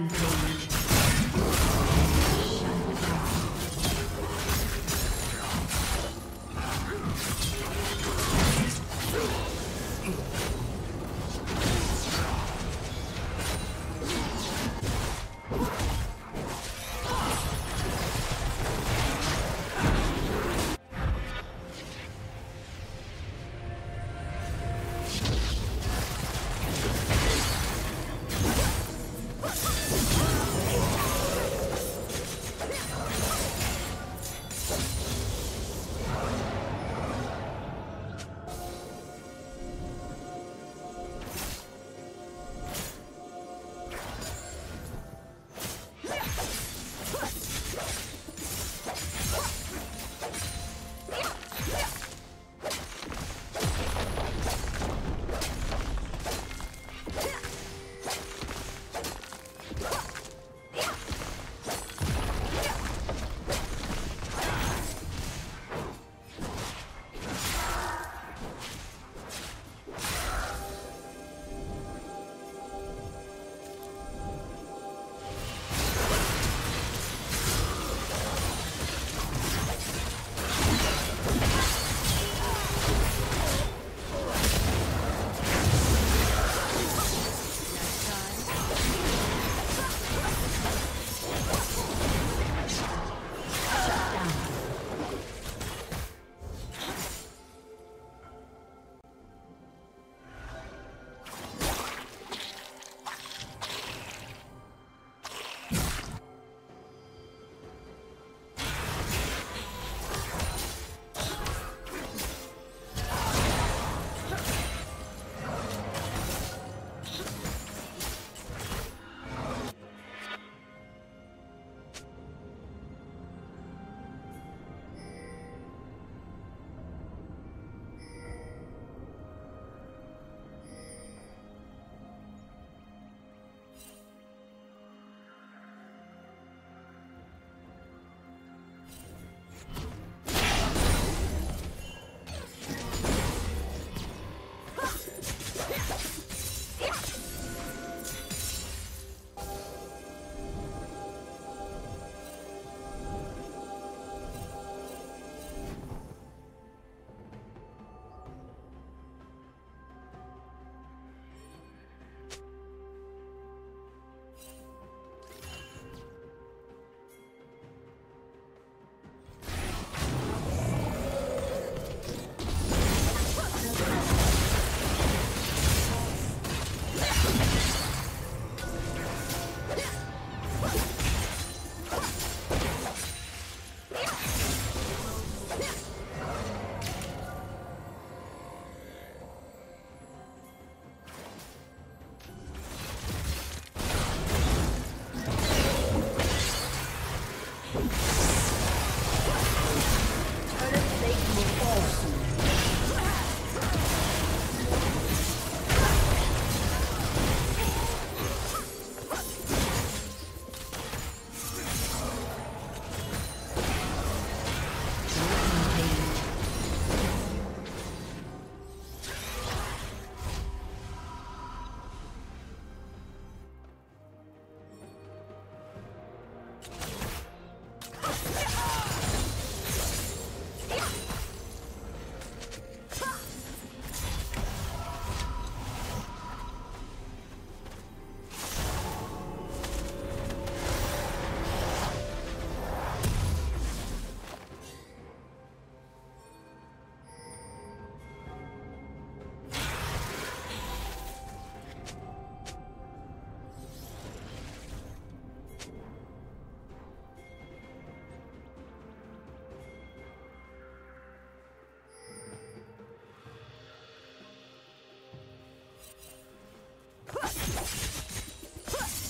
Rampage.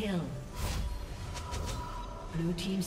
kill. Blue team's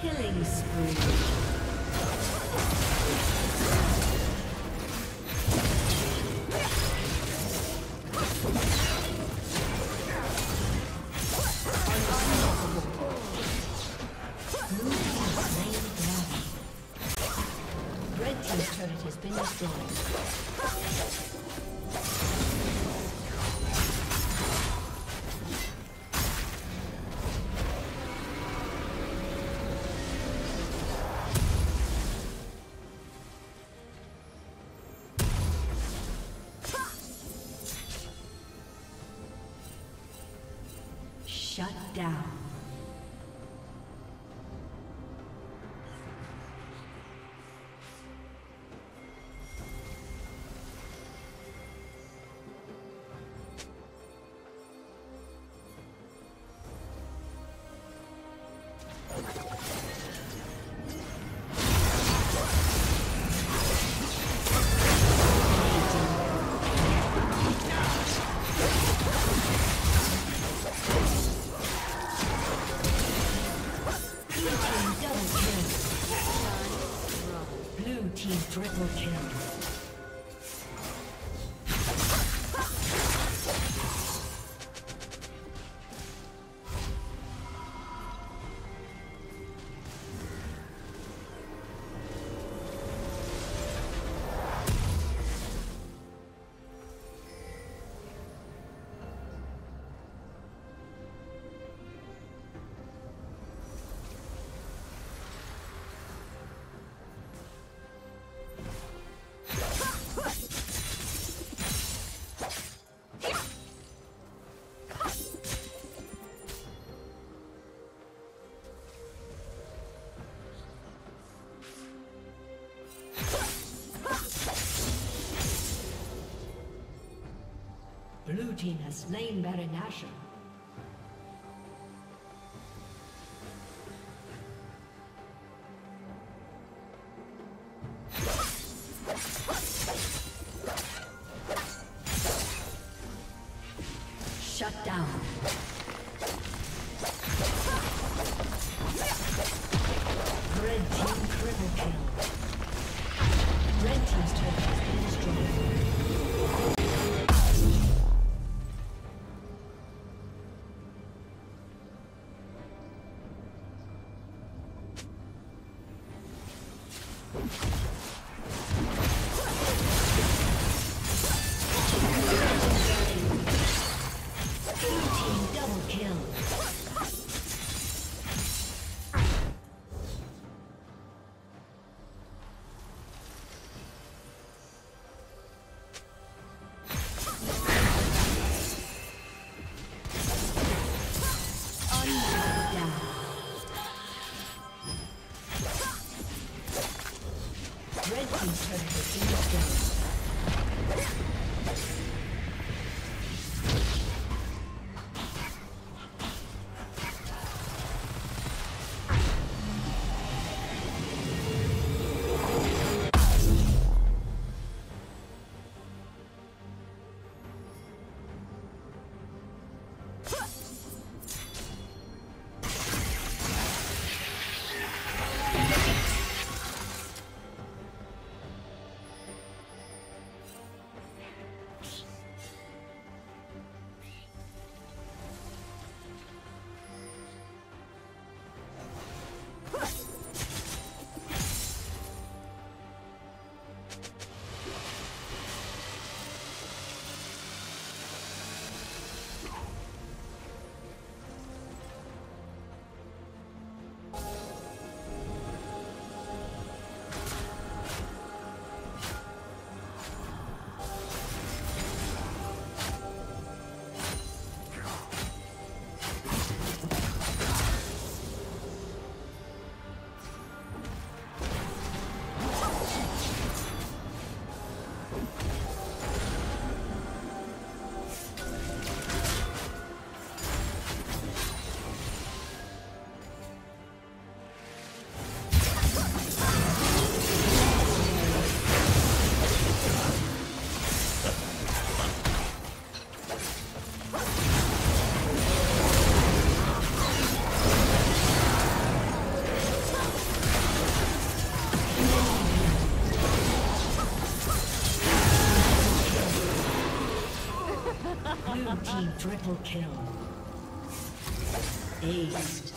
Killing spree. Shut down. Triple kill. Blue team has slain Baron Nashor. Shut down. Red team triple kill. Red team's turret has been destroyed. Triple kill. Aced.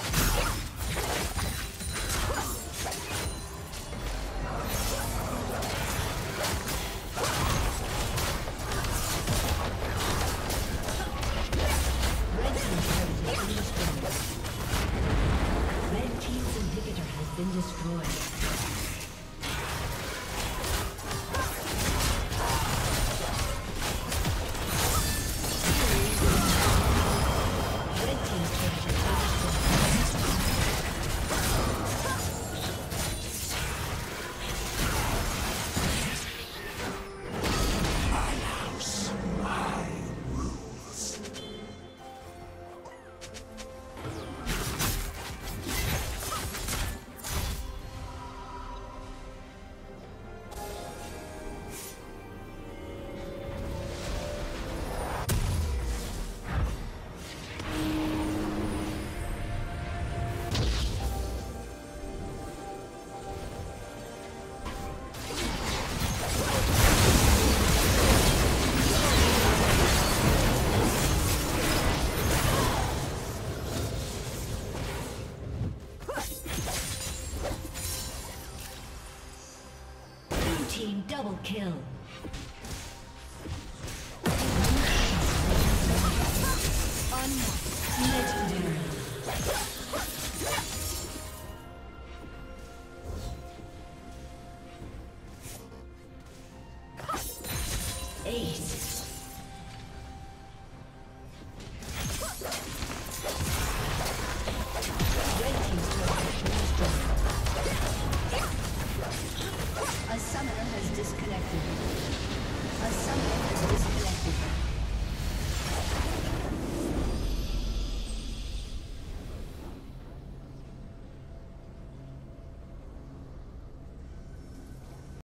Red team's inhibitor has been destroyed. team double kill. Legendary. Ace.